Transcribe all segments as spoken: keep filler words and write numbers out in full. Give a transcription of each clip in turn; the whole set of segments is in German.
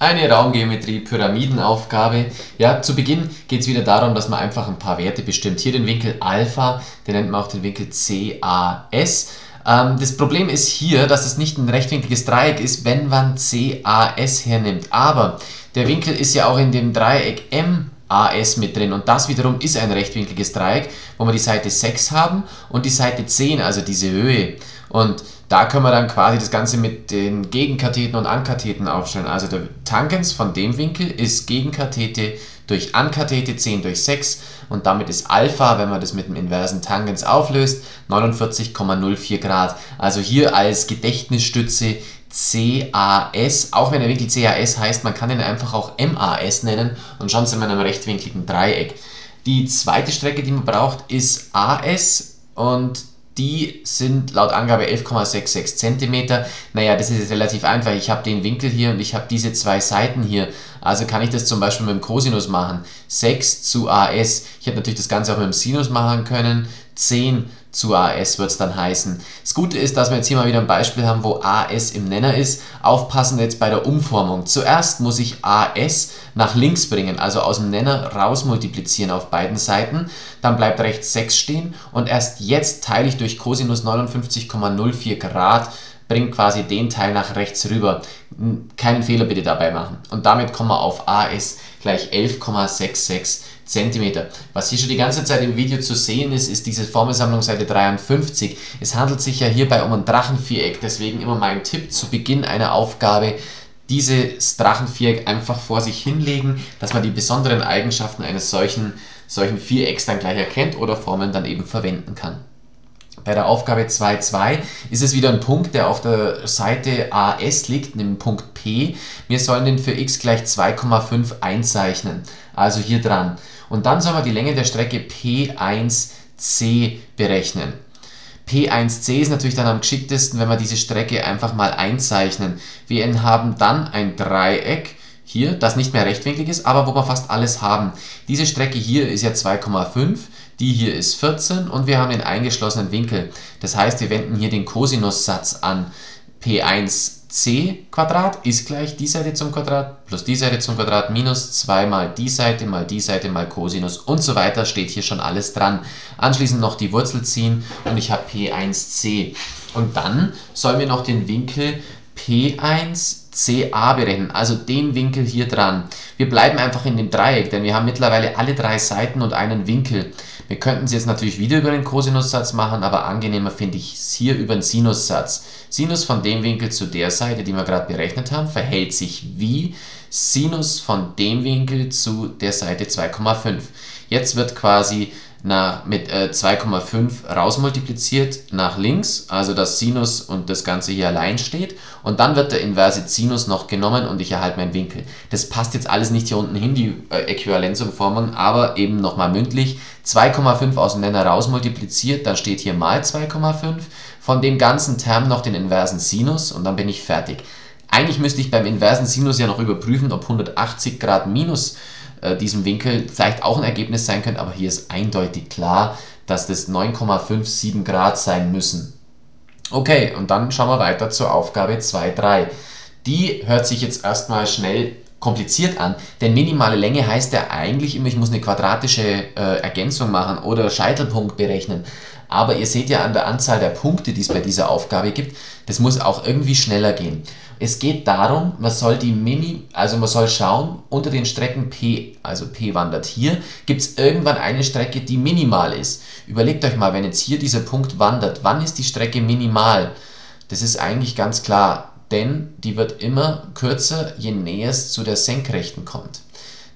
Eine Raumgeometrie-Pyramidenaufgabe. Ja, zu Beginn geht es wieder darum, dass man einfach ein paar Werte bestimmt. Hier den Winkel Alpha, den nennt man auch den Winkel C A S. Ähm, das Problem ist hier, dass es nicht ein rechtwinkliges Dreieck ist, wenn man C A S hernimmt. Aber der Winkel ist ja auch in dem Dreieck M A S mit drin und das wiederum ist ein rechtwinkliges Dreieck, wo wir die Seite sechs haben und die Seite zehn, also diese Höhe. Und da können wir dann quasi das Ganze mit den Gegenkatheten und Ankatheten aufstellen. Also der Tangens von dem Winkel ist Gegenkathete durch Ankathete, zehn durch sechs. Und damit ist Alpha, wenn man das mit dem inversen Tangens auflöst, neunundvierzig Komma null vier Grad. Also hier als Gedächtnisstütze C A S, auch wenn der Winkel C A S heißt, man kann ihn einfach auch M A S nennen. Und schon sind wir in einem rechtwinkligen Dreieck. Die zweite Strecke, die man braucht, ist A S und die sind laut Angabe elf Komma sechs sechs Zentimeter. Naja, das ist jetzt relativ einfach. Ich habe den Winkel hier und ich habe diese zwei Seiten hier. Also kann ich das zum Beispiel mit dem Kosinus machen. sechs zu A S. Ich hätte natürlich das Ganze auch mit dem Sinus machen können. zehn zu A S wird es dann heißen. Das Gute ist, dass wir jetzt hier mal wieder ein Beispiel haben, wo A S im Nenner ist. Aufpassen jetzt bei der Umformung. Zuerst muss ich A S nach links bringen, also aus dem Nenner raus multiplizieren auf beiden Seiten. Dann bleibt rechts sechs stehen und erst jetzt teile ich durch Kosinus neunundfünfzig Komma null vier Grad, bringt quasi den Teil nach rechts rüber. Keinen Fehler bitte dabei machen. Und damit kommen wir auf A S gleich elf Komma sechs sechs Zentimeter. Was hier schon die ganze Zeit im Video zu sehen ist, ist diese Formelsammlung Seite dreiundfünfzig. Es handelt sich ja hierbei um ein Drachenviereck, deswegen immer mein Tipp zu Beginn einer Aufgabe, dieses Drachenviereck einfach vor sich hinlegen, dass man die besonderen Eigenschaften eines solchen, solchen Vierecks dann gleich erkennt oder Formeln dann eben verwenden kann. Bei der Aufgabe zwei Punkt zwei ist es wieder ein Punkt, der auf der Seite A S liegt, nämlich Punkt P. Wir sollen den für x gleich zwei Komma fünf einzeichnen, also hier dran. Und dann sollen wir die Länge der Strecke P eins C berechnen. P eins C ist natürlich dann am geschicktesten, wenn wir diese Strecke einfach mal einzeichnen. Wir haben dann ein Dreieck hier, das nicht mehr rechtwinklig ist, aber wo wir fast alles haben. Diese Strecke hier ist ja zwei Komma fünf. Die hier ist vierzehn und wir haben den eingeschlossenen Winkel. Das heißt, wir wenden hier den Kosinussatz an. P eins C Quadrat ist gleich die Seite zum Quadrat plus die Seite zum Quadrat minus zwei mal die Seite mal die Seite mal Kosinus und so weiter. Steht hier schon alles dran. Anschließend noch die Wurzel ziehen und ich habe P eins C. Und dann sollen wir noch den Winkel P eins C A berechnen, also den Winkel hier dran. Wir bleiben einfach in dem Dreieck, denn wir haben mittlerweile alle drei Seiten und einen Winkel. Wir könnten es jetzt natürlich wieder über den Kosinussatz machen, aber angenehmer finde ich es hier über den Sinussatz. Sinus von dem Winkel zu der Seite, die wir gerade berechnet haben, verhält sich wie Sinus von dem Winkel zu der Seite zwei Komma fünf. Jetzt wird quasi nach, mit äh, zwei Komma fünf rausmultipliziert nach links, also das Sinus und das Ganze hier allein steht. Und dann wird der inverse Sinus noch genommen und ich erhalte meinen Winkel. Das passt jetzt alles nicht hier unten hin, die äh, Äquivalenzumformung, aber eben nochmal mündlich. zwei Komma fünf aus dem Nenner rausmultipliziert, dann steht hier mal zwei Komma fünf. Von dem ganzen Term noch den inversen Sinus und dann bin ich fertig. Eigentlich müsste ich beim inversen Sinus ja noch überprüfen, ob hundertachtzig Grad minus diesem Winkel vielleicht auch ein Ergebnis sein könnte, aber hier ist eindeutig klar, dass das neun Komma fünf sieben Grad sein müssen. Okay, und dann schauen wir weiter zur Aufgabe zwei Punkt drei. Die hört sich jetzt erstmal schnell kompliziert an, denn minimale Länge heißt ja eigentlich immer, ich muss eine quadratische äh, Ergänzung machen oder Scheitelpunkt berechnen. Aber ihr seht ja an der Anzahl der Punkte, die es bei dieser Aufgabe gibt, das muss auch irgendwie schneller gehen. Es geht darum, man soll die Mini, also man soll schauen, unter den Strecken P, also P wandert hier, gibt es irgendwann eine Strecke, die minimal ist. Überlegt euch mal, wenn jetzt hier dieser Punkt wandert, wann ist die Strecke minimal? Das ist eigentlich ganz klar, denn die wird immer kürzer, je näher es zu der Senkrechten kommt.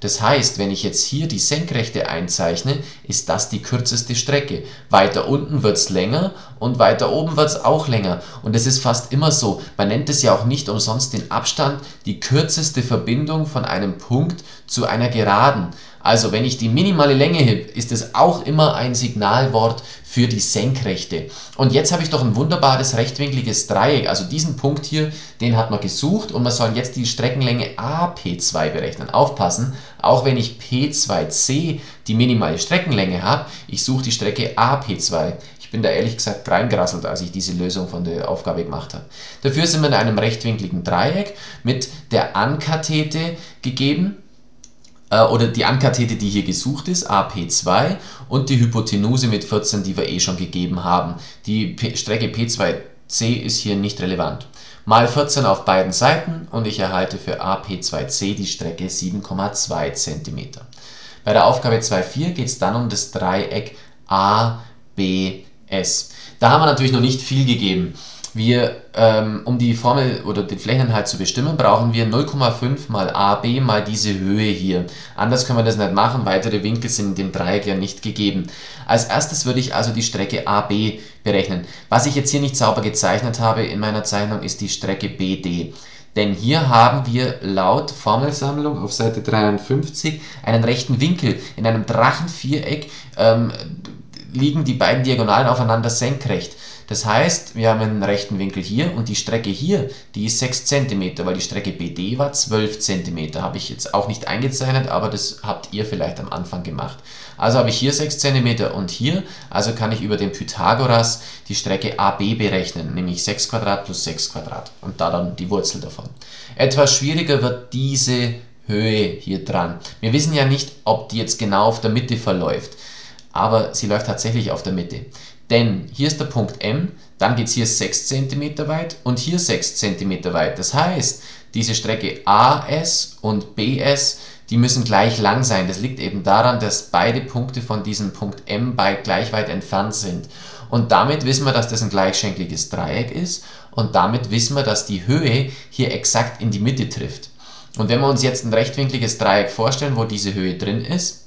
Das heißt, wenn ich jetzt hier die Senkrechte einzeichne, ist das die kürzeste Strecke. Weiter unten wird es länger und weiter oben wird es auch länger. Und das ist fast immer so. Man nennt es ja auch nicht umsonst den Abstand die kürzeste Verbindung von einem Punkt zu einer Geraden. Also wenn ich die minimale Länge heb, ist es auch immer ein Signalwort für die Senkrechte. Und jetzt habe ich doch ein wunderbares rechtwinkliges Dreieck. Also diesen Punkt hier, den hat man gesucht und man soll jetzt die Streckenlänge A P zwei berechnen. Aufpassen, auch wenn ich P zwei C die minimale Streckenlänge habe, ich suche die Strecke A P zwei. Ich bin da ehrlich gesagt reingerasselt, als ich diese Lösung von der Aufgabe gemacht habe. Dafür sind wir in einem rechtwinkligen Dreieck mit der Ankathete gegeben, äh, oder die Ankathete, die hier gesucht ist, A P zwei, und die Hypotenuse mit vierzehn, die wir eh schon gegeben haben. Die P Strecke P zwei C ist hier nicht relevant. Mal vierzehn auf beiden Seiten und ich erhalte für A P zwei C die Strecke sieben Komma zwei Zentimeter. Bei der Aufgabe zwei Punkt vier geht es dann um das Dreieck A B S. Da haben wir natürlich noch nicht viel gegeben. Wir, ähm, um die Formel oder den Flächeninhalt zu bestimmen, brauchen wir null Komma fünf mal A B mal diese Höhe hier. Anders können wir das nicht machen, weitere Winkel sind in dem Dreieck ja nicht gegeben. Als erstes würde ich also die Strecke A B berechnen. Was ich jetzt hier nicht sauber gezeichnet habe in meiner Zeichnung, ist die Strecke B D. Denn hier haben wir laut Formelsammlung auf Seite dreiundfünfzig einen rechten Winkel. In einem Drachenviereck ähm, liegen die beiden Diagonalen aufeinander senkrecht. Das heißt, wir haben einen rechten Winkel hier und die Strecke hier, die ist sechs Zentimeter, weil die Strecke B D war zwölf Zentimeter. Habe ich jetzt auch nicht eingezeichnet, aber das habt ihr vielleicht am Anfang gemacht. Also habe ich hier sechs Zentimeter und hier, also kann ich über den Pythagoras die Strecke A B berechnen, nämlich sechs Quadrat plus sechs Quadrat und da dann die Wurzel davon. Etwas schwieriger wird diese Höhe hier dran. Wir wissen ja nicht, ob die jetzt genau auf der Mitte verläuft, aber sie läuft tatsächlich auf der Mitte. Denn hier ist der Punkt M, dann geht es hier sechs Zentimeter weit und hier sechs Zentimeter weit. Das heißt, diese Strecke A S und B S, die müssen gleich lang sein. Das liegt eben daran, dass beide Punkte von diesem Punkt M beide gleich weit entfernt sind. Und damit wissen wir, dass das ein gleichschenkliges Dreieck ist und damit wissen wir, dass die Höhe hier exakt in die Mitte trifft. Und wenn wir uns jetzt ein rechtwinkliges Dreieck vorstellen, wo diese Höhe drin ist,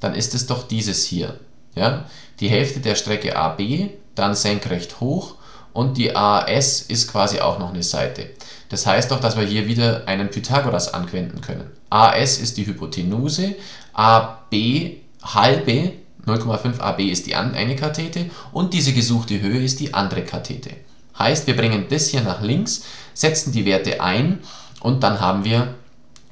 dann ist es doch dieses hier. Ja, die Hälfte der Strecke A B, dann senkrecht hoch und die A S ist quasi auch noch eine Seite. Das heißt doch, dass wir hier wieder einen Pythagoras anwenden können. A S ist die Hypotenuse, A B halbe, null Komma fünf A B ist die eine Kathete und diese gesuchte Höhe ist die andere Kathete. Heißt, wir bringen das hier nach links, setzen die Werte ein und dann haben wir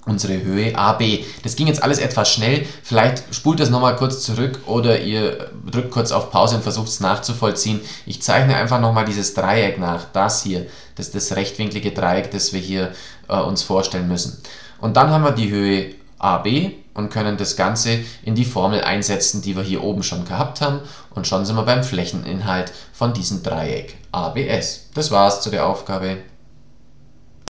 unsere Höhe A B. Das ging jetzt alles etwas schnell, vielleicht spult das nochmal kurz zurück oder ihr drückt kurz auf Pause und versucht es nachzuvollziehen. Ich zeichne einfach nochmal dieses Dreieck nach, das hier, das ist das rechtwinklige Dreieck, das wir hier äh, uns vorstellen müssen. Und dann haben wir die Höhe A B und können das Ganze in die Formel einsetzen, die wir hier oben schon gehabt haben und schon sind wir beim Flächeninhalt von diesem Dreieck A B S. Das war's zu der Aufgabe.